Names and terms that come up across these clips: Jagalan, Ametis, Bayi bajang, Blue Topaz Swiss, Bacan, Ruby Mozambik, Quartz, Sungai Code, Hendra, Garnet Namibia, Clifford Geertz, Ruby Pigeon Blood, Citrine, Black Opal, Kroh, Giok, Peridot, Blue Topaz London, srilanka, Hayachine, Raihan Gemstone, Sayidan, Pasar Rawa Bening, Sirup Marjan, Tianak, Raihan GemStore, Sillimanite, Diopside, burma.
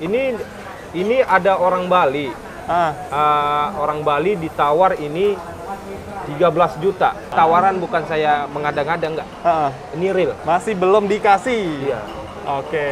Ini ada orang Bali. Orang Bali ditawar ini 13 juta. Tawaran bukan saya mengada-ngada, enggak. Ini real. Masih belum dikasih. Iya. Oke.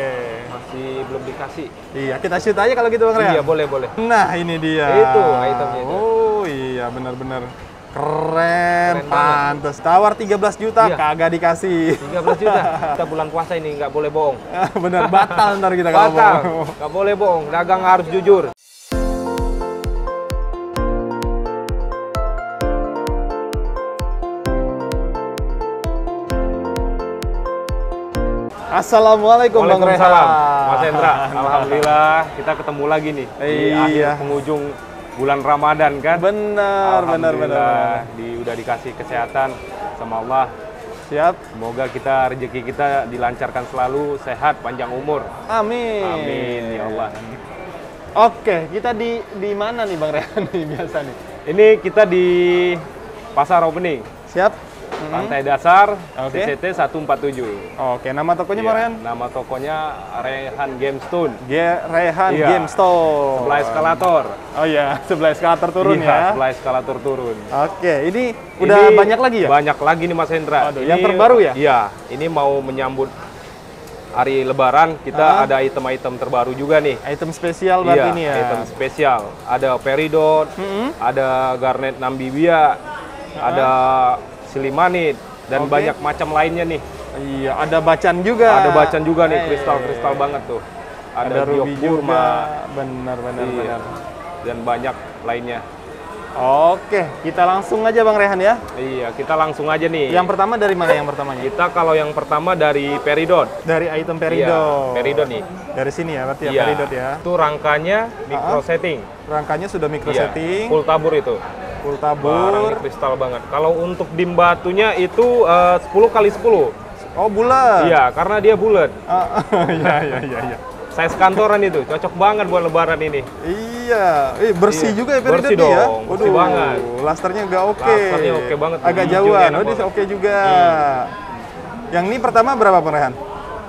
Masih belum dikasih. Iya, kita shoot aja kalau gitu Bang Raihan. Iya, boleh, boleh. Nah, ini dia. Itu itemnya itu. Oh, iya benar-benar. Keren pantes. Tawar 13 juta, iya. Kagak dikasih. 13 juta. Kita bulan puasa ini nggak boleh bohong. Bener, batal ntar kita kalau bohong. Nggak boleh bohong, dagang harus jujur. Assalamualaikum Bang Raihan. Mas Hendra, alhamdulillah kita ketemu lagi nih. Di akhir penghujung bulan Ramadan kan? Benar. Udah dikasih kesehatan sama Allah. Siap. Semoga kita rezeki kita dilancarkan selalu, sehat, panjang umur. Amin. Amin ya Allah. Oke, kita di mana nih Bang Raihan nih biasa nih? Ini kita di Pasar Rawa Bening. Siap. Pantai Dasar, CCT 147. Oke, nama tokonya Bang Raihan? Nama tokonya Raihan GemStone. Raihan GemStone. Sebelah eskalator. Oh iya, sebelah eskalator turun ya? Sebelah eskalator turun. Oke, ini udah banyak lagi ya? Banyak lagi nih Mas Hendra. Aduh, ini, yang terbaru ya? Iya, ini mau menyambut hari Lebaran, kita ada item-item terbaru juga nih. Item spesial berarti ini ya? Item spesial. Ada Peridot, ada Garnet Namibia, ada Sillimanite dan banyak macam lainnya nih. Iya, ada Bacan juga. Ada Bacan juga nih, kristal-kristal banget tuh. Ada Ruby Burma, benar. Dan banyak lainnya. Oke, kita langsung aja Bang Raihan ya. Iya, kita langsung aja nih. Yang pertama dari mana yang pertamanya? Kita kalau yang pertama dari Peridot. Dari item Peridot. Iya, Peridot nih. Dari sini ya, berarti ya Peridot ya. Itu rangkanya micro setting. Rangkanya sudah micro setting. Full tabur itu. Full tabur. Ini kristal banget. Kalau untuk dim batunya itu 10 kali 10. Oh, bulat. Iya, karena dia bulat. Iya. Size kantoran itu cocok banget buat lebaran ini. Iya. Bersih juga ya Peridot ya. Bersih banget. Lasternya nggak oke. Lasternya oke banget. Agak jauhan. Oh, dia oke juga. Yang ini pertama berapa Bang Raihan?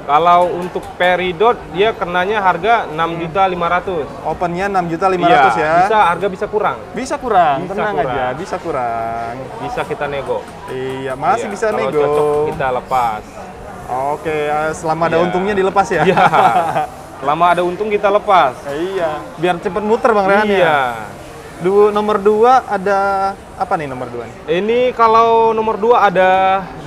Kalau untuk Peridot dia kenanya harga 6.500.000. Opennya 6.500.000 ya. Bisa harga bisa kurang. Bisa kurang. Bisa kita nego. Iya, masih bisa nego. Kalau cocok kita lepas. Oke, selama ada untungnya dilepas ya. Iya. Selama ada untung kita lepas. Iya. Biar cepet muter Bang Raihan ya. Nomor 2 ada apa nih nomor 2 nih? Ini kalau nomor 2 ada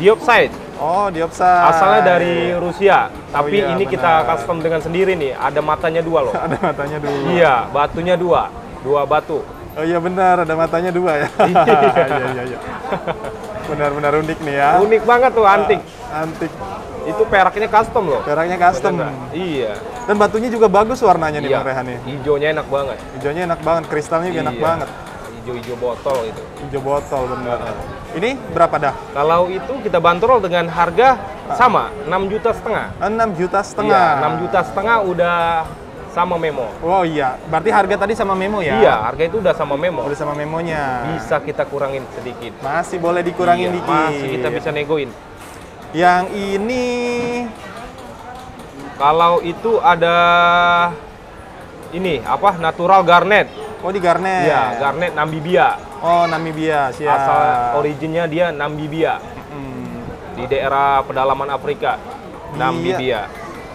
Diopside. Oh, Diopside. Asalnya dari Rusia, tapi ini kita custom dengan sendiri nih. Ada matanya 2 loh. Ada matanya 2. Iya, batunya 2 batu. Oh iya benar, ada matanya 2 ya. Iya. Benar-benar unik nih ya. Unik banget tuh, antik. Antik. Itu peraknya custom loh. Peraknya custom. Iya. Dan batunya juga bagus warnanya nih Bang Raihan nih. Hijaunya enak banget. Hijaunya enak banget, kristalnya juga enak banget. Hijau-hijau botol itu. Hijau botol benar. Ini berapa dah? Kalau itu kita bandrol dengan harga sama 6.500.000. 6.500.000. Iya, 6.500.000 udah sama memo. Oh iya, berarti harga tadi sama memo ya? Iya, harga itu udah sama memo. Udah sama memonya. Bisa kita kurangin sedikit. Masih boleh dikurangin dikit. Masih kita bisa negoin. Yang ini kalau itu ada ini apa? Natural Garnet. Oh di Garnet. Iya, Garnet Namibia. Oh Namibia, siap. Asal originnya dia Namibia. Di daerah pedalaman Afrika. Namibia.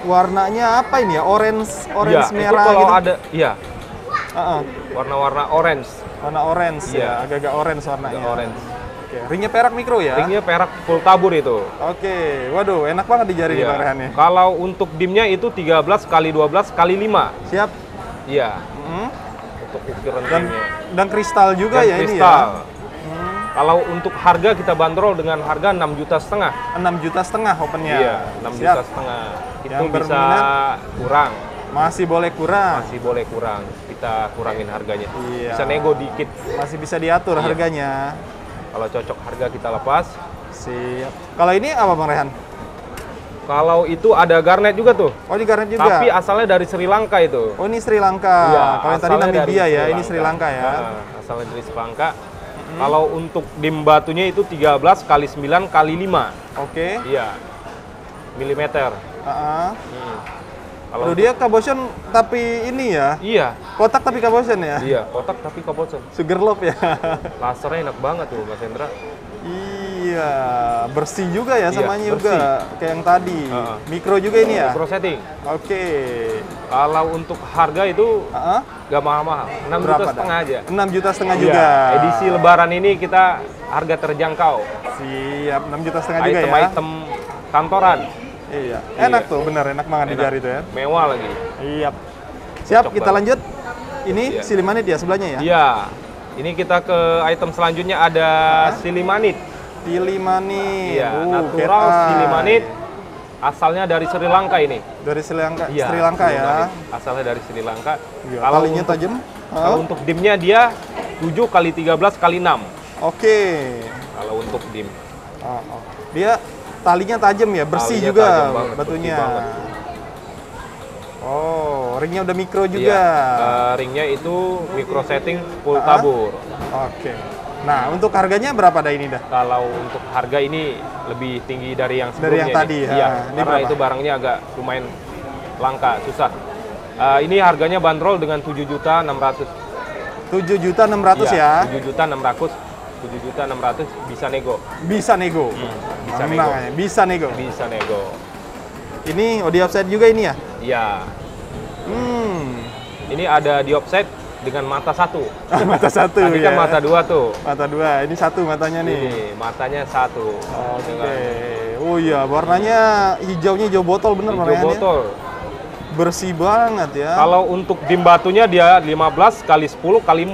Warnanya apa ini ya? Orange merah itu kalau gitu. Ada, iya. Warna-warna orange. Warna orange ya, agak-agak orange warnanya. Orange. Oke, ringnya perak mikro ya? Ringnya perak full tabur itu. Oke, waduh enak banget di jari nih Bang Raihan. Kalau untuk dimnya itu 13 kali 12 kali 5. Siap. Iya. Dan kristal juga dan ya kristal. Ini ya. Kalau untuk harga kita bandrol dengan harga 6.500.000. 6.500.000 opennya. Iya, 6.500.000. Itu bisa kurang. Masih boleh kurang. Masih boleh kurang. Kita kurangin harganya. Iya. Bisa nego dikit. Masih bisa diatur harganya. Kalau cocok harga kita lepas. Siap. Kalau ini apa Bang Raihan? Kalau itu ada Garnet juga tuh. Oh, di Garnet juga. Tapi asalnya dari Sri Lanka itu. Oh, ini Sri Lanka. Iya, kalau yang tadi Namibia ya, ini Sri Lanka ya. Nah, asalnya dari Sri Lanka. Kalau untuk dim batunya itu 13 kali 9 kali 5. Oke. Iya. Milimeter. Kalau dia kabosen tapi ini ya? Iya. Kotak tapi kabosen ya? Iya, kotak tapi kabosen. Sugar loaf ya? Lasernya enak banget tuh Mas Hendra. Iya, bersih juga ya, iya, samanya juga kayak yang tadi. Mikro juga ini ya? Mikro setting. Oke. Kalau untuk harga itu nggak mahal-mahal, 6,5 juta aja. 6,5 juta iya, juga. Edisi lebaran ini kita harga terjangkau. Siap, 6,5 juta juga ya? Item-item kantoran. Iya, enak tuh, bener enak banget di jari itu ya. Mewah lagi. Iya. Siap, cocok kita banget. Lanjut. Ini Sillimanite ya sebelahnya ya? Iya. Ini kita ke item selanjutnya ada Sillimanite. Sillimanite. Iya, natural Sillimanite. Asalnya dari Sri Lanka ini. Dari Sri Lanka. Iya, Sri Lanka ya. Asalnya dari Sri Lanka. Iya, kalau kalinya tajam. Kalau untuk dimnya dia 7 x 13 x 6. Oke. Kalau untuk dim. Dia talinya tajam ya, bersih talinya juga banget, batunya. Oh, ringnya udah mikro juga. Iya, ringnya itu mikro setting full tabur. Oke. Nah, untuk harganya berapa dah ini dah? Kalau untuk harga ini lebih tinggi dari yang sebelumnya. Dari yang tadi ya? Iya, ini karena berapa? Itu barangnya agak lumayan langka, susah. Ini harganya bandrol dengan 7.600.000. 7.600.000 ya? 7.600.000 bisa nego. Bisa nego. Bisa nego. Bisa nego. Bisa nego. Ini diopside juga ini ya? Iya. Ini ada diopside dengan mata satu. Mata satu. Tadi kan mata dua tuh. Mata dua. Ini satu matanya nih. Ini matanya satu. Oke. Oh iya, warnanya hijaunya hijau botol bener warnanya. Hijau botol. Bersih banget ya. Kalau untuk dim batunya dia 15 x 10 x 4.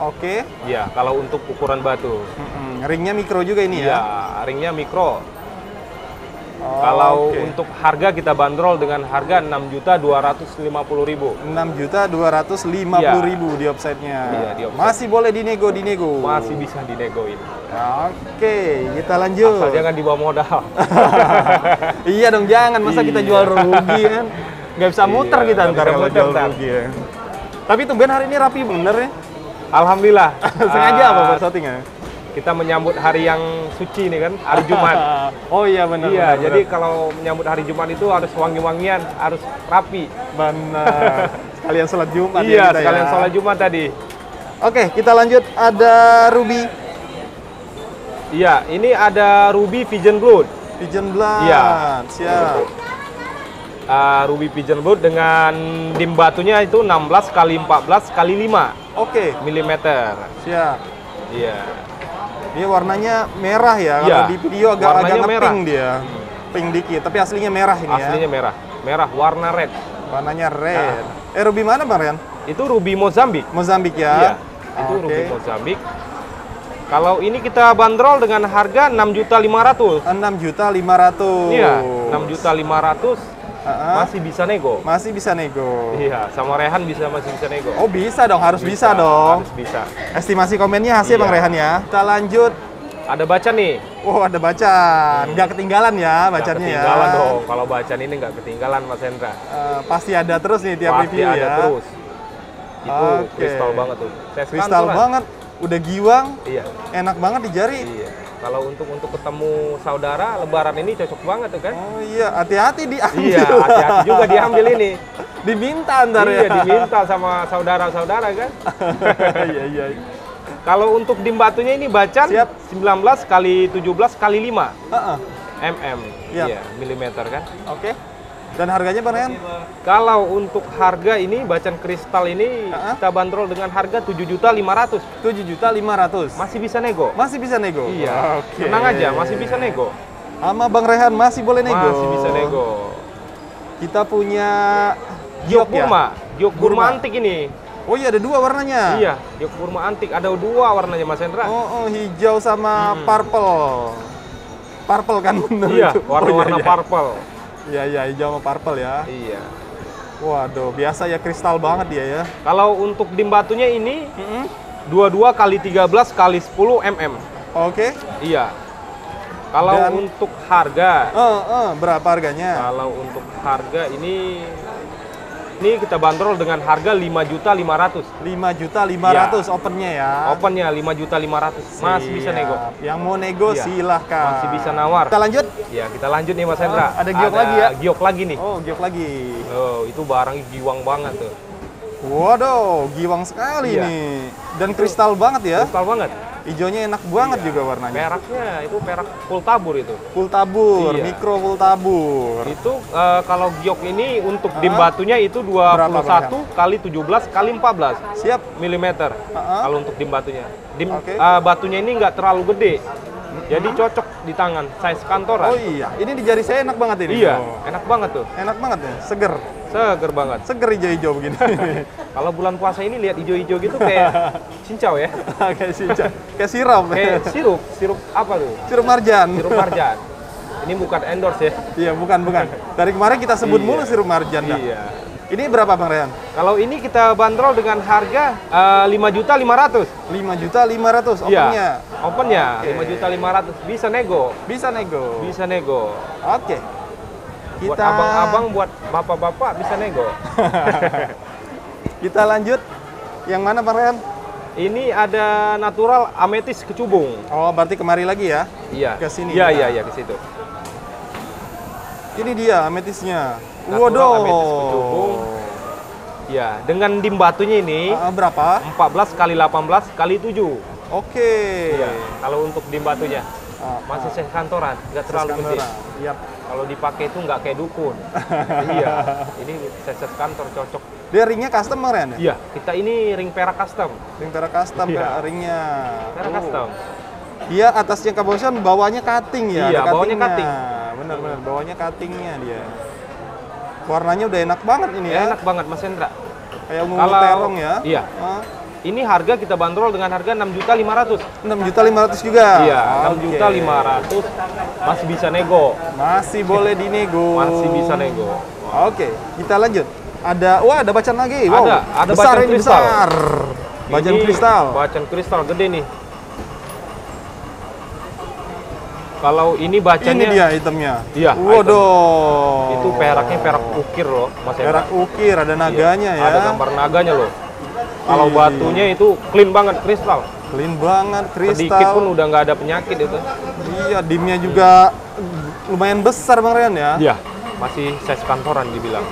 Oke. Iya, kalau untuk ukuran batu. Ringnya mikro juga ini ya? Iya, ringnya mikro. Kalau untuk harga kita bandrol dengan harga 6.250.000. 6.250.000 diopside-nya. Iya, diopside. Masih boleh dinego. Masih bisa dinegoin. Oke, kita lanjut. Asal jangan dibawa modal. Iya dong, jangan. Masa kita jual rugi kan? Nggak bisa muter kita ntar kalau jual rugi ya. Tapi tumben hari ini rapi bener ya? Alhamdulillah. Sengaja apa buat shooting-nya? Kita menyambut hari yang suci nih kan, hari Jumat. Oh iya benar. Iya, benar, jadi kalau menyambut hari Jumat itu harus wangi-wangian, harus rapi. Benar. Sekalian sholat Jumat. Iya, sekalian sholat Jumat tadi. Oke, kita lanjut ada Ruby. Iya, ini ada Ruby Pigeon Blood. Pigeon Blood. Iya. Siap. Ruby Pigeon Blood dengan dim batunya itu 16 x 14 x 5. Oke. Milimeter. Siap. Iya. Dia warnanya merah ya. Kalau di video agak nge-pink dia. Pink dikit, tapi aslinya merah ini ya. Aslinya merah. Merah warna red. Warnanya red. Ruby mana Bang Raihan? Itu Ruby Mozambik. Mozambik ya. Iya. Itu Ruby Mozambik. Kalau ini kita bandrol dengan harga 6.500.000. 6.500.000. Iya, 6.500.000. Masih bisa nego. Masih bisa nego. Iya, sama Raihan masih bisa nego. Oh, bisa dong, harus bisa dong. Harus bisa. Estimasi komennya hasil Bang Raihan ya. Kita lanjut. Ada Bacan nih. Oh, ada Bacan. Nggak ketinggalan ya Bacannya ya. Ketinggalan dong. Kalau Bacan ini nggak ketinggalan Mas Hendra. Pasti ada terus nih tiap review ya. Pasti ada terus. Itu kristal banget tuh. Kristal banget. Udah giwang. Iya. Enak banget di jari. Iya. Kalau untuk ketemu saudara, lebaran ini cocok banget tuh kan? Oh iya, hati-hati diambil. Iya, hati-hati juga diambil ini. Diminta ntar ya? Iya, diminta sama saudara-saudara kan? Iya. Kalau untuk dim batunya ini Bacan 19 x 17 x 5. Mm. Iya, milimeter kan? Oke. Dan harganya Bang Raihan? Kalau untuk harga ini, Bacan kristal ini kita bandrol dengan harga 7.500.000. 7.500.000. Masih bisa nego. Masih bisa nego. Iya. Okay. Tenang aja, masih bisa nego. Sama Bang Raihan masih boleh nego. Masih bisa nego. Kita punya Giok Burma. Giok Burma antik ini. Oh iya, ada dua warnanya. Iya, Giok Burma antik ada dua warnanya Mas Hendra. Oh, hijau sama purple. Purple kan bener. Iya, warna-warna purple. Iya, hijau sama purple ya. Iya. Waduh, biasa ya kristal banget dia ya. Kalau untuk dim batunya ini 22 x 13 x 10 mm. Oke. Iya. Kalau untuk harga berapa harganya? Kalau untuk harga ini Ini kita bandrol dengan harga 5.500.000. 5.500.000 opennya ya. Opennya 5.500.000. Masih bisa nego. Yang mau nego silahkan. Masih bisa nawar. Kita lanjut? Ya, kita lanjut nih Mas Hendra. Ada giok lagi ya? Giok lagi nih. Oh, giok lagi. Oh, itu barangnya giwang banget tuh. Waduh, giwang sekali nih. Dan kristal banget ya? Kristal banget. Hijaunya enak banget juga warnanya. Peraknya itu perak full tabur itu. Full tabur, mikro full tabur. Itu kalau giok ini untuk dim batunya itu 21 × 17 × 14. Siap. Milimeter. Kalau untuk dim batunya. Dim batunya ini nggak terlalu gede. Jadi cocok di tangan, size kantoran. Oh iya, ini di jari saya enak banget ini. Iya, enak banget tuh. Enak banget ya, seger. Seger banget. Seger hijau-hijau begini. Kalau bulan puasa ini lihat hijau-hijau gitu kayak cincau ya. Kayak cincau. Kayak sirup. Kayak sirup. Sirup apa tuh? Sirup marjan. Sirup marjan. Ini bukan endorse ya? Iya, bukan, bukan. Dari kemarin kita sebut mulu sirup marjan. Iya. Ini berapa Bang Raihan? Kalau ini kita bandrol dengan harga 5.500.000. 5.500.000 opennya. Iya, opennya 5.500.000 bisa nego. Bisa nego. Bisa nego. Oke. Buat abang-abang, buat bapak-bapak bisa nego. Kita lanjut. Yang mana Bang Raihan? Ini ada natural ametis kecubung. Oh, berarti kemari lagi ya? Iya. Ke sini. Iya, iya, iya, ke situ. Ini dia ametisnya. Waduh. Ametis kecubung. Ya, dengan dim batunya ini berapa? 14 × 18 × 7. Oke. Ya, kalau untuk dim batunya masih ses kantoran, nggak terlalu gede. Yep. Kalau dipakai itu nggak kayak dukun. Iya. Ini ses kantor cocok. Dia ringnya custom keren ya? Iya. Kita ini ring perak custom. Ring perak custom ya, ringnya. Perak custom. Dia atasnya kabosan, bawahnya cutting ya. Iya, bawahnya cutting. Benar-benar, bawahnya cuttingnya dia. Warnanya udah enak banget ini ya. Enak banget Mas Hendra. Kayak ungu terong ya. Iya. Ini harga kita bandrol dengan harga 6.500.000. 6.500.000 juga. Iya, 6.500.000 masih bisa nego. Masih boleh dinego. Masih bisa nego. Oke, kita lanjut. Ada ada bacan lagi. Wow. Ada besar bacan ini kristal. Besar. Bacan ini, kristal. Bacan kristal gede nih. Kalau ini bacannya, ini dia itemnya. Iya. Waduh. Itu peraknya perak ukir loh, Mas. Perak ukir, ada naganya ya. Ada gambar naganya loh. Kalau batunya itu clean banget kristal. Clean banget kristal. Sedikit pun udah nggak ada penyakit itu. Iya, dimnya juga lumayan besar Bang Raihan ya. Iya. Masih size kantoran dibilang.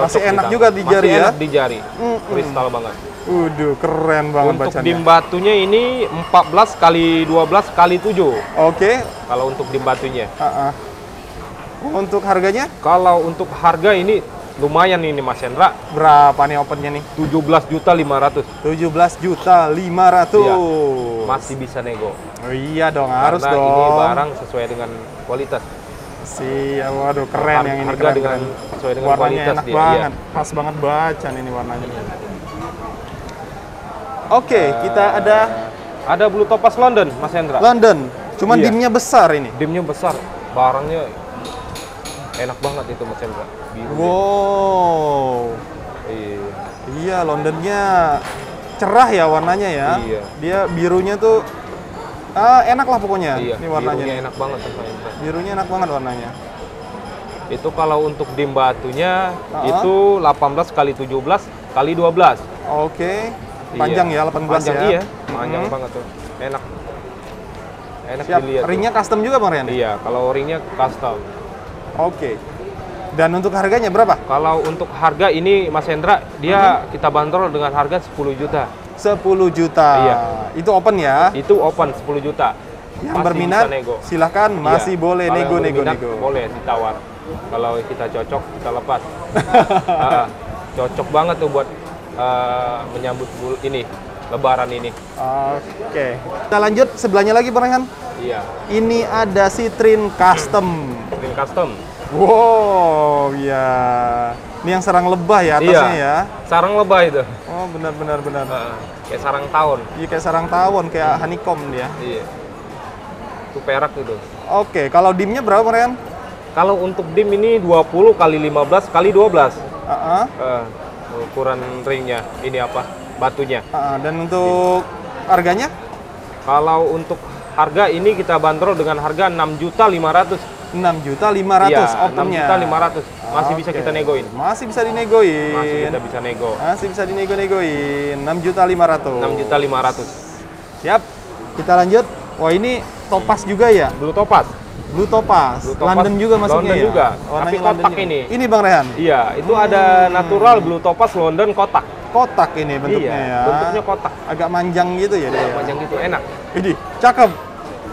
Masih enak juga di jari ya. Enak di jari. Kristal banget. Waduh, keren banget bacannya. Untuk dim batunya ini 14 × 12 × 7. Oke. Kalau untuk dim batunya. Untuk harganya? Kalau untuk harga ini lumayan ini Mas Hendra. Berapa nih opennya nih? 17.500.000. 17.500.000. Iya, masih bisa nego. Oh, iya dong, harus dong. Karena ini barang sesuai dengan kualitas. Siap, waduh keren yang ini. Harga dengan sesuai dengan kualitas dia. Warnanya enak banget, pas banget bacan ini warnanya. Oke, kita ada Blue Topaz London, Mas Hendra. London, cuman dimnya besar ini. Dimnya besar, barangnya enak banget itu Mas Hendra. Wow, iya Londonnya cerah ya warnanya ya. Iya. Dia birunya tuh enak lah pokoknya. Iya, ini warnanya birunya enak banget Mas Hendra. Birunya enak banget warnanya. Itu kalau untuk dim batunya itu 18 × 17 × 12. Oke. Panjang ya, 18 panjang, ya. Iya, panjang banget tuh. Enak. Enak dilihat. Ringnya custom juga Bang Raihan? Iya, kalau ringnya custom. Oke. Dan untuk harganya berapa? Kalau untuk harga ini Mas Hendra, dia kita bandrol dengan harga 10 juta. 10 juta. Iya. Itu open ya? Itu open 10 juta. Yang masih berminat silahkan, masih boleh nego-nego. Boleh ditawar. Kalau kita cocok, kita lepas. Cocok banget tuh buat menyambut ini lebaran ini. Oke. Kita lanjut sebelahnya lagi Bang Raihan. Iya. Ini ada Citrine custom. Citrine custom. Wow, ya. Ini yang sarang lebah ya atasnya ya. Sarang lebah itu. Oh, benar. Kayak sarang tawon. Iya, kayak sarang tawon, kayak honeycomb dia. Iya. Itu perak itu. Oke, kalau dimnya berapa Bang Raihan? Kalau untuk dim ini 20 × 15 × 12. Ukuran ringnya ini apa batunya. Dan untuk harganya, kalau untuk harga ini kita bandrol dengan harga 6.500.000. 6.500.000 ya, opennya. 6.500.000 masih okay. Bisa kita negoin. Masih bisa dinegoin. Masih kita bisa nego. Masih bisa dinego-negoin. 6.500.000. 6.500.000. Siap. Kita lanjut. Wah, ini Topaz juga ya? Blue Topaz. Blue Topaz. London juga masuknya ya? London juga. Tapi kotak ini. Ini Bang Raihan? Iya, itu ada natural Blue Topaz London kotak. Kotak ini bentuknya ya? Bentuknya kotak. Agak manjang gitu ya? Agak manjang gitu, enak. Widih, cakep.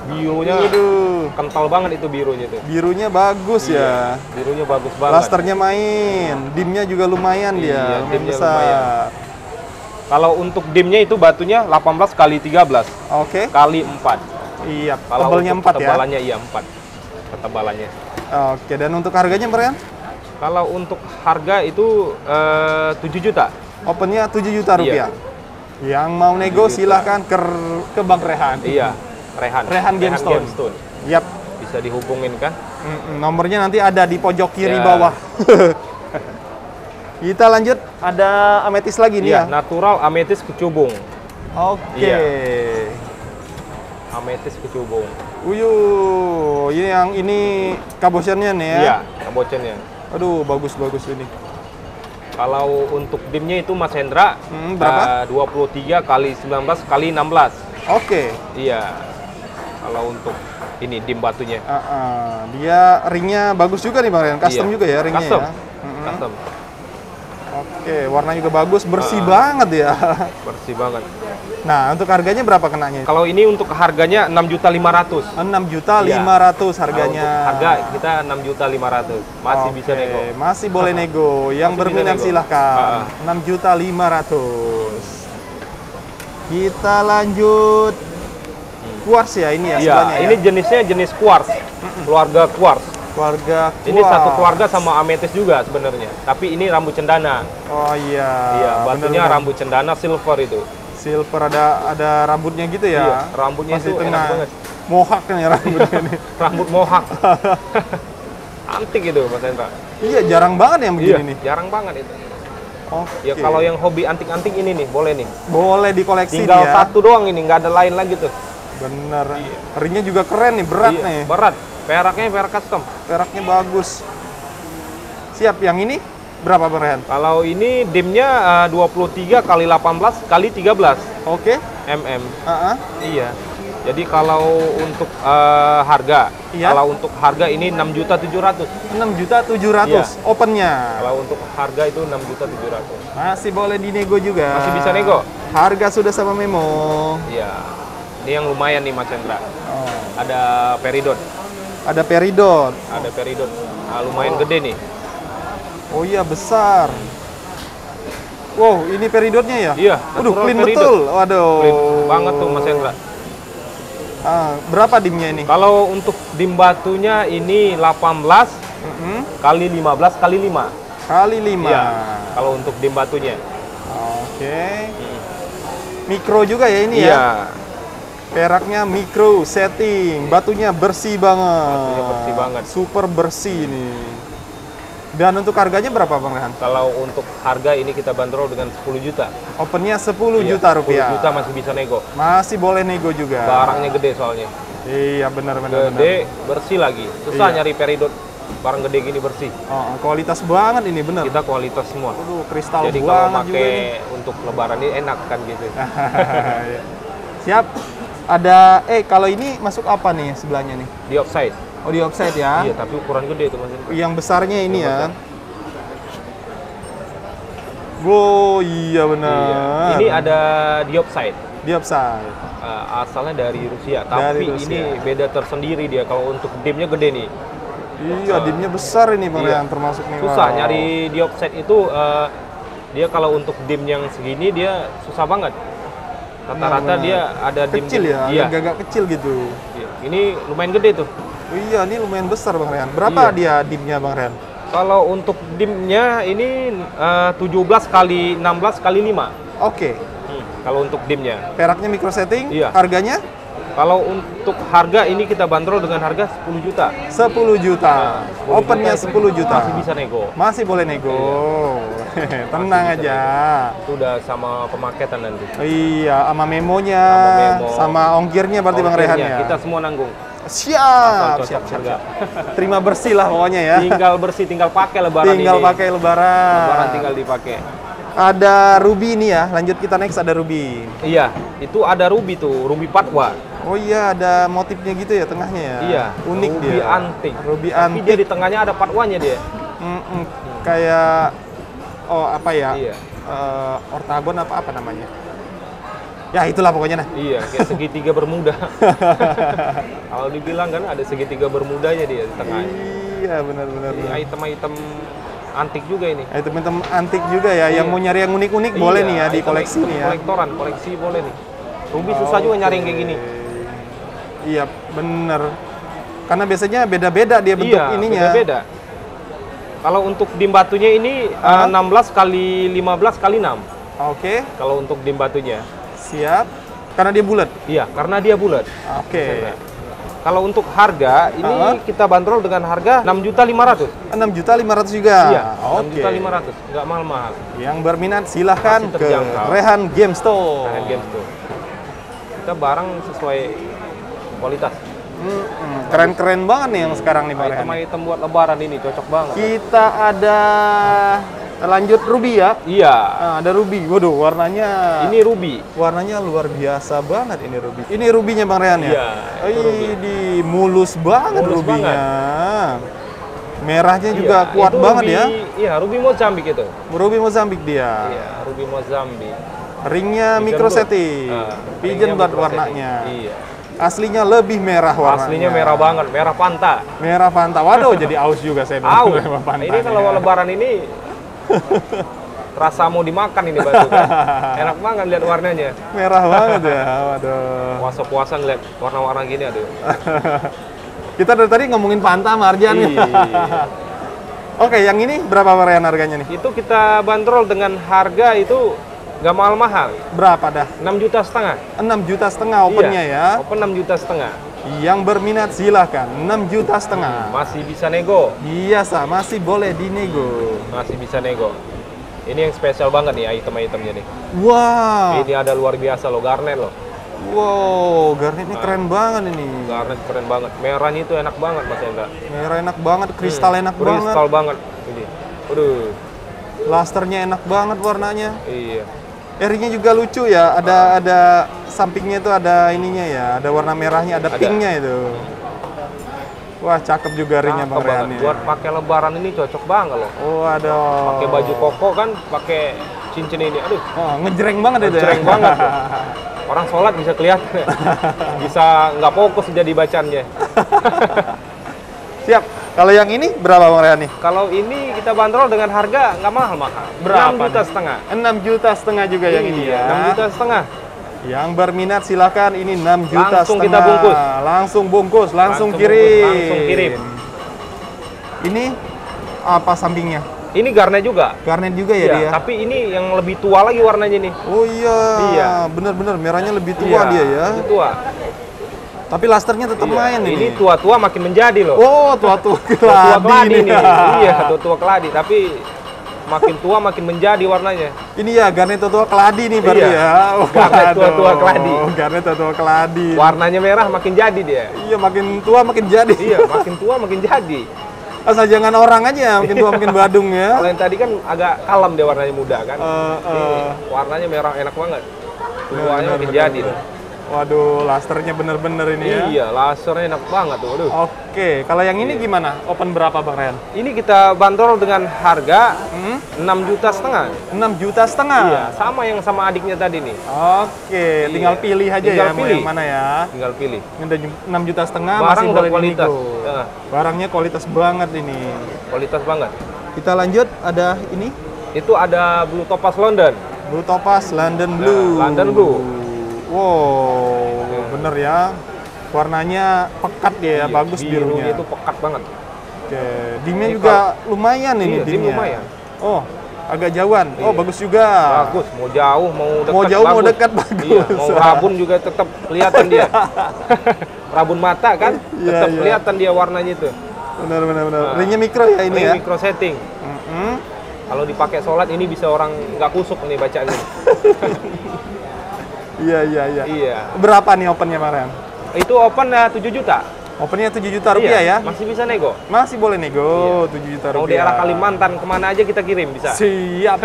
Birunya, aduh, kental banget itu birunya tuh. Birunya bagus ya? Birunya bagus banget. Blasternya main, dimnya juga lumayan dia. Dimnya lumayan. Kalau untuk dimnya itu batunya 18 x 13. Oke. Kali 4. Iya, tebalnya 4 ya? Tebalannya iya 4, ketebalannya. Oke, dan untuk harganya berapa? Kalau untuk harga itu 7 juta. Opennya 7 juta rupiah. Iya. Yang mau nego silahkan ke Bang Raihan. Iya, Raihan. Raihan GemStone. Yap. Bisa dihubungin kan? Nomornya nanti ada di pojok kiri bawah. Kita lanjut, ada ametis lagi nih ya? Natural ametis kecubung. Oke. Iya. Ametis kecubung. Uyuh, ini yang ini kabocennya nih ya? Iya, kabocennya. Aduh, bagus-bagus ini. Kalau untuk dimnya itu Mas Hendra, berapa? 23 x 19 x 16. Oke. Okay. Iya. Kalau untuk ini dim batunya. Dia ringnya bagus juga nih Bang Raihan, custom juga ya ringnya. Custom. Ya? Custom. Oke, warnanya juga bagus, bersih banget ya. Bersih banget. Nah, untuk harganya berapa kenanya? Kalau ini untuk harganya 6.500.000. 6.500.000 harganya. Nah, harga kita 6.500.000. Masih bisa nego. Masih boleh nego. Yang berminat silahkan. 6.500.000. Kita lanjut. Quartz ya ini ya. Iya, ini jenisnya jenis quartz. Keluarga quartz. Ini satu keluarga sama ametis juga sebenarnya, tapi ini rambu cendana. Oh iya. Iya, batunya rambu cendana silver itu. Silver ada rambutnya gitu ya. Iya, rambutnya itu enak banget. Mohak nih rambutnya ini. Rambut mohak. Antik itu Mas Hendra. Iya, jarang banget yang begini nih. Jarang banget itu. Okay. Ya kalau yang hobi antik-antik ini nih, boleh nih. Boleh dikoleksi. Tinggal satu doang ini, nggak ada lain lagi tuh. Bener. Iya. Ringnya juga keren nih, berat nih. Berat. Peraknya perak custom. Peraknya bagus. Siap, yang ini berapa Bang Raihan? Kalau ini dimnya 23 x 18 x 13. Oke. Mm. Iya. Jadi kalau untuk harga, kalau untuk harga ini 6.700.000. 6.700.000 iya. Opennya. Kalau untuk harga itu 6.700.000. Masih boleh dinego juga. Masih bisa nego. Harga sudah sama memo. Iya. Ini yang lumayan nih Mas Chandra. Ada Peridot. Ada Peridot. Ada Peridot. Nah, lumayan gede nih. Oh iya, besar. Wow, ini Peridotnya ya? Iya. Waduh, clean Peridot. Betul. Waduh. Clean banget tuh Mas Hendra. Berapa dimnya ini? Kalau untuk dim batunya ini 18 x 15 x 5. Kali 5. Iya, kalau untuk dim batunya. Oke. Mikro juga ya ini ya? Iya. Peraknya micro setting, batunya bersih banget. Batunya bersih banget. Super bersih ini. Dan untuk harganya berapa Bang Raihan? Kalau untuk harga ini kita bandrol dengan 10 juta. Opennya 10 juta rupiah. 10 juta masih bisa nego. Masih boleh nego juga. Barangnya gede soalnya. Iya benar. Gede, bersih lagi. Susah nyari peridot barang gede gini bersih. Kualitas banget ini bener. Kita kualitas semua. Kristal jadi kalau pakai untuk lebaran ini enak kan gitu. Siap. Ada kalau ini masuk apa nih sebelahnya nih? Diopside. Oh, diopside ya. Iya, tapi ukuran gede itu Mas. Yang besarnya ini ya. Wow, iya benar. Iya. Ini ada diopside. Diopside. Asalnya dari Rusia, tapi ini beda tersendiri dia kalau untuk dimnya gede nih. Iya, dimnya besar ini Bang Raihan termasuk nih. Susah nyari diopside itu dia kalau untuk dim yang segini dia susah banget. Rata-rata dia ada kecil ya, agak kecil gitu. Ini lumayan gede tuh. Iya, ini lumayan besar Bang Raihan. Berapa dia dimnya Bang Raihan? Kalau untuk dimnya ini 17 x 16 x 5. Oke. Kalau untuk dimnya. Peraknya micro setting. Iya. Harganya? Kalau untuk harga ini kita bandrol dengan harga 10 juta. 10 juta. Opennya 10 juta. Masih bisa nego. Masih boleh nego. Tenang aja. Itu udah sama pemaketan nanti. Iya, sama memonya, sama ongkirnya berarti Bang Raihan ya. Kita semua nanggung. Siap. Terima bersih lah pokoknya ya. Tinggal bersih, tinggal pakai lebaran. Tinggal ini. Pakai lebaran. Lebaran tinggal dipakai. Ada ruby ini ya. Lanjut kita next ada ruby. Iya, itu ada ruby tuh, ruby patwa. Oh iya, ada motifnya gitu ya tengahnya ya. Iya. Unik ruby dia. Antik. Ruby antik. Tapi dia di tengahnya ada patwanya dia. Kayak apa ya? Iya. Ortagon apa namanya? Ya itulah pokoknya nah. Iya, kayak segitiga bermuda. Kalau dibilang kan ada segitiga bermudanya dia di tengahnya. Iya, benar-benar. Item-item antik juga ini. Item-item antik juga ya. Yang mau nyari yang unik-unik boleh nih ya di koleksi nih ya. Kolektoran, koleksi boleh nih. Ruby susah juga nyari yang kayak gini. Iya, bener. Karena biasanya beda-beda dia bentuk ininya. Beda-beda. Kalau untuk dim batunya ini 16 x 15 x 6. Oke. Kalau untuk dim batunya. Siap, karena dia bulat. Iya, karena dia bulat. Oke. Kalau untuk harga, ini kita bandrol dengan harga 6.500.000. 6.500.000 juga. Iya, 6.500.000. Nggak mahal-mahal. Yang berminat silahkan ke Raihan GemStore. Raihan GemStore. Kita barang sesuai kualitas. Keren-keren banget nih yang sekarang nih Pak Raihan. Item-item buat lebaran ini cocok banget. Kita ada lanjut ruby ya. Iya. Nah, ada ruby. Waduh, warnanya. Ini ruby. Warnanya luar biasa banget ini ruby. Ini rubinya Bang Raihan ya. Iya. Ini mulus banget rubinya. Merahnya juga kuat banget ya. Iya, ruby Mozambik itu. Ruby Mozambik dia. Iya, ruby Mozambik. Ringnya microsetting. Pigeon blood warnanya. Iya. Aslinya lebih merah warnanya. Aslinya merah banget, merah panta. Merah panta. Waduh, jadi aus juga saya bilang. Aus. Ini kalau lebaran ini terasa mau dimakan ini batu kan. Enak banget lihat warnanya. Merah banget ya. Waduh. Puasa-puasa ngeliat warna-warna gini aduh. Kita dari tadi ngomongin panta sama Arjan. Oke, yang ini berapa varian harganya nih? Itu kita bandrol dengan harga itu nggak mahal-mahal. Berapa dah? 6,5 juta. 6,5 juta opennya ya. Open 6,5 juta. Yang berminat silahkan, 6,5 juta. Masih bisa nego. Iya, masih boleh dinego. Masih bisa nego. Ini yang spesial banget nih item-itemnya nih. Wow. Ini ada luar biasa loh, garnet loh. Wow, garnetnya keren banget ini. Garnet keren banget. Merahnya itu enak banget Mas Hendra. Merah enak banget, kristal enak banget. Kristal banget. Ini. Waduh. Lasternya enak banget warnanya. Iya. Earringnya juga lucu ya, ada sampingnya itu ada ininya ya, ada warna merahnya, ada pinknya itu. Wah, cakep juga ringnya Bang Raihan. Buat pakai lebaran ini cocok banget loh. Oh, aduh. Pakai baju koko kan, pakai cincin ini. Aduh, ngejreng banget itu. Ngejreng banget. Orang sholat bisa kelihatan. Bisa nggak fokus jadi bacanya. Siap. Kalau yang ini berapa Bang Raihan nih? Kalau ini kita bandrol dengan harga nggak mahal-mahal. Berapa? 6,5 juta. 6,5 juta juga yang ini ya. 6,5 juta. Yang berminat silahkan, ini 6,5 juta. Langsung kita bungkus. Langsung bungkus, langsung kirim. Langsung kirim. Ini apa sampingnya? Ini garnet juga. Garnet juga ya dia. Tapi ini yang lebih tua lagi warnanya nih. Oh iya. Iya. Bener-bener merahnya lebih tua dia ya. Lebih tua. Tapi lasternya tetap main ini. Ini tua-tua makin menjadi loh. Oh, tua-tua keladi nih. Iya, tua-tua keladi. Tapi makin tua makin menjadi warnanya. Ini ya, garnet tua-tua keladi nih berarti ya. Garnet tua-tua keladi. Garnet tua-tua keladi. Warnanya merah makin jadi dia. Iya, makin tua makin jadi. Iya, makin tua makin jadi. Asal jangan orang aja, makin tua makin badung ya. Kalau yang tadi kan agak kalem dia warnanya muda kan. Warnanya merah enak banget. Tuanya makin jadi. Waduh, lasternya bener-bener ini ya. Iya, lasternya enak banget tuh. Waduh. Oke, kalau yang ini gimana? Open berapa Bang Raihan? Ini kita bandrol dengan harga 6,5 juta. 6,5 juta. Iya, sama yang sama adiknya tadi nih. Oke, tinggal pilih aja ya, mau yang mana ya? Tinggal pilih. 6,5 juta, barang udah kualitas. Barangnya kualitas banget ini. Kualitas banget. Kita lanjut, ada ini. Itu ada Blue Topaz London. Blue Topaz London Blue. London Blue. Wow, bener ya. Warnanya pekat dia, bagus birunya. Itu pekat banget. Oke, dimnya juga lumayan ini. Dim lumayan. Oh, agak jauhan. Oh, bagus juga. Bagus, mau jauh, mau dekat. Mau jauh, mau dekat bagus. Iya, mau rabun juga tetap kelihatan dia. Rabun mata kan, tetap kelihatan dia warnanya itu. Benar. Ringnya mikro ya ini ya. Mikro setting. Kalau dipakai sholat ini bisa orang nggak kusuk nih bacanya. Iya. Berapa nih opennya Bang Raihan? Itu open 7 juta. Opennya 7 juta rupiah iya, ya? Masih bisa nego? Masih boleh nego, iya. 7 juta rupiah. Mau di arah Kalimantan, kemana aja kita kirim bisa? Siap.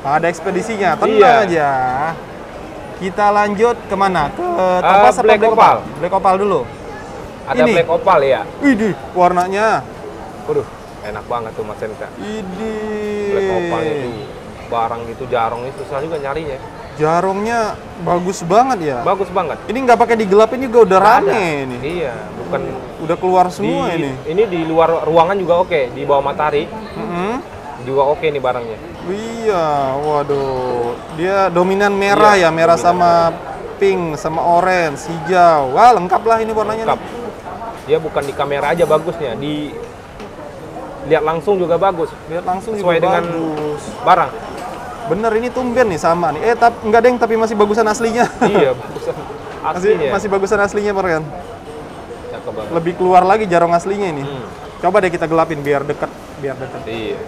Ada ekspedisinya, tenang iya. aja. Kita lanjut kemana? Ke Topaz atau Black Opal? Black Opal dulu. Ada ini. Black Opal ya? Widih, warnanya. Waduh, enak banget tuh Mas Senka. Widih. Black Opal itu barang gitu, jarong itu susah juga nyarinya. Jarongnya bagus banget ya. Bagus banget. Ini nggak pakai digelapin juga udah rame ini. Iya, bukan udah keluar semua di, ini. Ini di luar ruangan juga oke, di bawah matahari. Juga oke nih barangnya. Iya, waduh. Dia dominan merah iya, ya, merah sama pink, sama orange, hijau. Wah, lengkap lah ini warnanya. Lengkap. Nih. Dia bukan di kamera aja bagusnya, di lihat langsung juga bagus. Lihat langsung sesuai juga dengan bagus. Barang. Bener, ini tumben nih sama nih. Enggak deng, tapi masih bagusan aslinya. Iya, bagusan aslinya. Masih bagusan aslinya, Pak. Lebih keluar lagi jarong aslinya ini. Coba deh kita gelapin biar deket, Iya.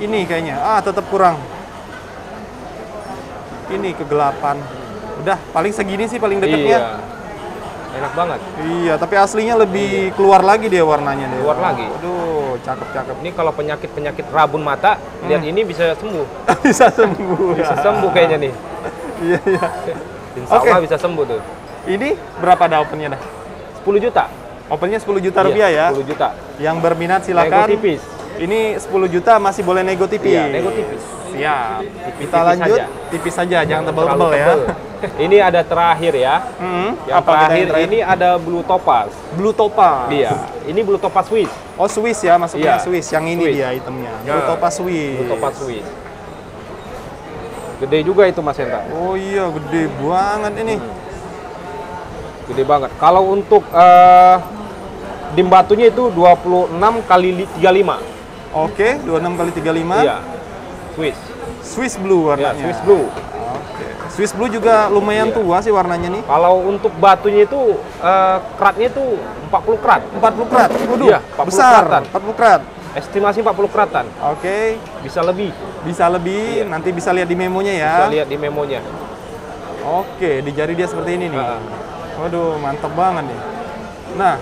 Ini kayaknya. Ah, tetap kurang. Ini kegelapan. Udah, paling segini sih paling deketnya. Iya. Enak banget. Iya, tapi aslinya lebih keluar lagi dia warnanya. Keluar lagi. Aduh, cakep-cakep. Ini kalau penyakit-penyakit rabun mata, lihat ini bisa sembuh. Bisa sembuh. Bisa sembuh kayaknya nih. Iya, iya. Insya Allah bisa sembuh tuh. Ini berapa dah opennya dah? 10 juta. Opennya 10 juta rupiah ya? 10 juta. Yang berminat silakan. Nego tipis. Ini 10 juta masih boleh nego tipis. Iya, nego tipis. Siap. Kita lanjut. Tipis saja, jangan tebel-tebel ya. Ini ada terakhir ya. Yang terakhir ini ada Blue Topaz. Blue Topaz. Iya. Ini Blue Topaz Swiss. Oh, Swiss ya, masuknya Swiss. Yang ini dia itemnya. Blue Topaz Swiss. Blue Topaz Swiss. Gede juga itu Mas Hendra. Oh iya, gede banget ini. Gede banget. Kalau untuk dim batunya itu 26 kali 35. Oke, 26 kali 35. Iya. Swiss. Swiss blue warnanya. Swiss blue. Swiss blue juga lumayan tua sih warnanya nih. Kalau untuk batunya itu keratnya itu 40 kerat. 40 kerat. Waduh, iya, 40 besar. Keratan. 40 kerat. Estimasi 40 keratan. Oke, bisa lebih. Bisa lebih, iya. Nanti bisa lihat di memonya ya. Bisa lihat di memonya. Oke, di jari dia seperti ini nih. Waduh, mantep banget nih. Nah,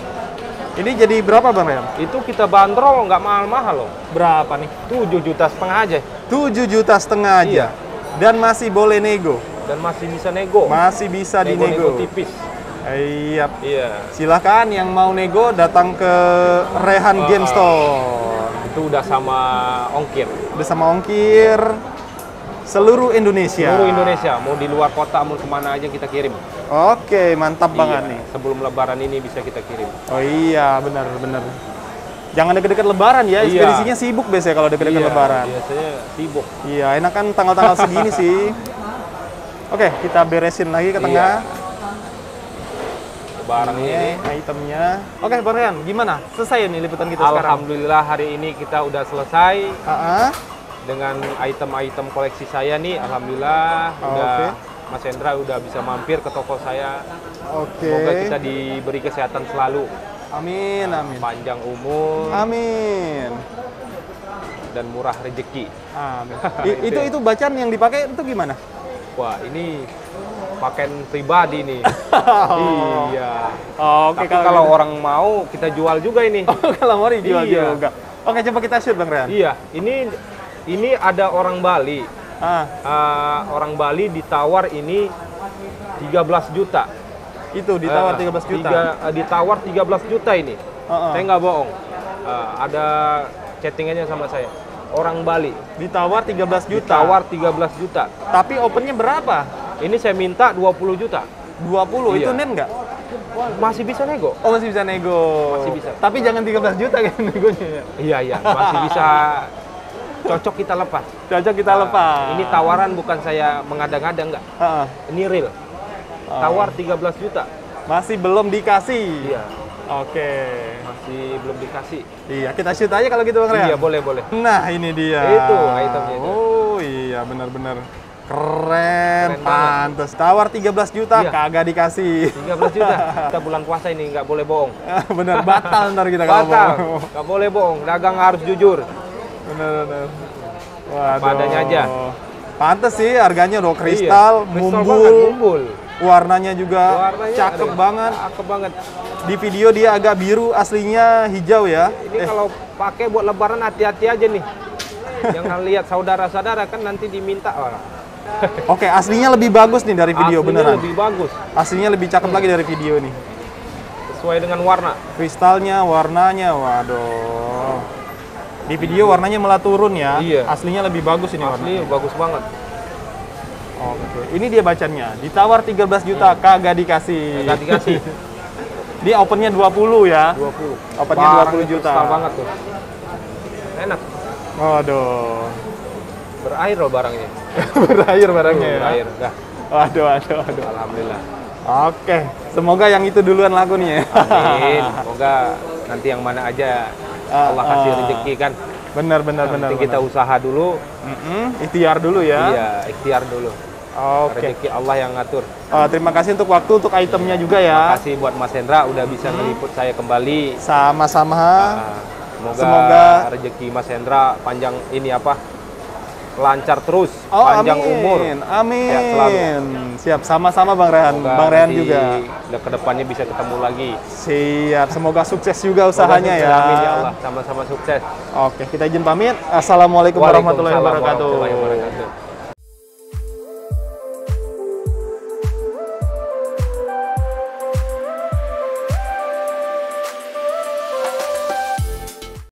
ini jadi berapa Bang Raihan? Itu kita bandrol nggak mahal-mahal loh. Berapa nih? 7,5 juta aja. 7,5 juta aja. Iya. Dan masih boleh nego. Dan masih bisa nego. Masih bisa dinego. Nego tipis. Iya. Iya. Silahkan yang mau nego datang ke Raihan GemStore. Itu udah sama ongkir. Udah sama ongkir. Seluruh Indonesia. Seluruh Indonesia. Mau di luar kota, mau kemana aja kita kirim. Oke, mantap banget nih. Sebelum Lebaran ini bisa kita kirim. Oh iya, benar-benar. Jangan deket-deket Lebaran ya, ekspedisinya sibuk biasanya kalau deket-deket Lebaran. Biasanya sibuk. Iya, enak kan tanggal-tanggal segini sih. Oke, kita beresin lagi ke tengah. Barang ini, itemnya. Oke, Bang Raihan, gimana? Selesai nih liputan kita sekarang? Alhamdulillah hari ini kita udah selesai. Dengan item-item koleksi saya nih, alhamdulillah udah Mas Hendra udah bisa mampir ke toko saya. Semoga kita diberi kesehatan selalu. Amin, amin. Panjang umur. Amin. Dan murah rezeki. Amin. itu bacaan yang dipakai itu gimana? Wah, ini pakaian pribadi nih. Iya. Tapi kalau orang mau kita jual juga ini. Kalau mau dijual juga. Oke, coba kita shoot Bang Raihan. Iya, ini ada orang Bali. Orang Bali ditawar ini 13 juta. Itu ditawar 13 juta. Ditawar 13 juta ini. Saya nggak bohong. Ada chattingannya sama saya. Orang Bali ditawar 13 juta. Ditawar 13 juta. Tapi opennya berapa? Ini saya minta 20 juta. 20 itu net nggak? Masih bisa nego. Oh, masih bisa nego. Masih bisa. Tapi jangan 13 juta kan negonya ya. Iya, iya, masih bisa. Cocok kita lepas. Cocok kita lepas. Ini tawaran bukan saya mengada-ngada enggak. Ini real. Tawar 13 juta. Masih belum dikasih. Iya. Oke. Masih belum dikasih. Iya, kita shoot aja kalau gitu Bang Raihan. Iya, boleh, boleh. Nah, ini dia. Itu itemnya. Oh, iya benar-benar. Keren, pantes. Tawar 13 juta, kagak dikasih. 13 juta. Kita bulan puasa ini nggak boleh bohong. Benar, batal ntar kita kalau bohong. Nggak boleh bohong. Dagang harus jujur. Bener, bener. Waduh. Padanya aja. Pantes sih harganya loh, kristal, iya, mumbul. Warnanya juga cakep banget. Cakep banget. Di video dia agak biru, aslinya hijau ya. Ini kalau pakai buat lebaran hati-hati aja nih. Jangan lihat saudara-saudara kan nanti diminta orang. Oke, aslinya lebih bagus nih dari video, aslinya beneran. Lebih bagus. Aslinya lebih cakep lagi dari video nih. Sesuai dengan warna. Kristalnya, warnanya, waduh. Di video warnanya malah turun ya. Iya. Aslinya lebih bagus ini warnanya. Bagus banget. Oke. Ini dia bacannya. Ditawar 13 juta, kagak dikasih. Kagak dikasih. Dia opennya 20 ya. 20. Opennya 20 juta. Besar banget tuh. Enak. Waduh. Berair loh barangnya. Berair barangnya. Berair. Dah. Waduh, waduh, waduh. Alhamdulillah. Oke. Semoga yang itu duluan laku nih ya. Amin. Semoga nanti yang mana aja Allah kasih rezeki kan. Benar, benar, benar. Nanti kita usaha dulu. Ikhtiar dulu ya. Iya, ikhtiar dulu. Oke. Rezeki Allah yang ngatur. Terima kasih untuk waktu, untuk itemnya juga ya. Terima kasih buat Mas Hendra udah bisa meliput saya kembali. Sama-sama. Semoga rezeki Mas Hendra panjang ini apa? Lancar terus, panjang umur. Amin. Sehat selalu. Siap, sama-sama Bang Raihan. Bang Raihan juga kedepannya bisa ketemu lagi. Siap, semoga sukses juga usahanya ya. Amin ya Allah, sama-sama sukses. Oke, kita izin pamit. Assalamualaikum warahmatullahi wabarakatuh.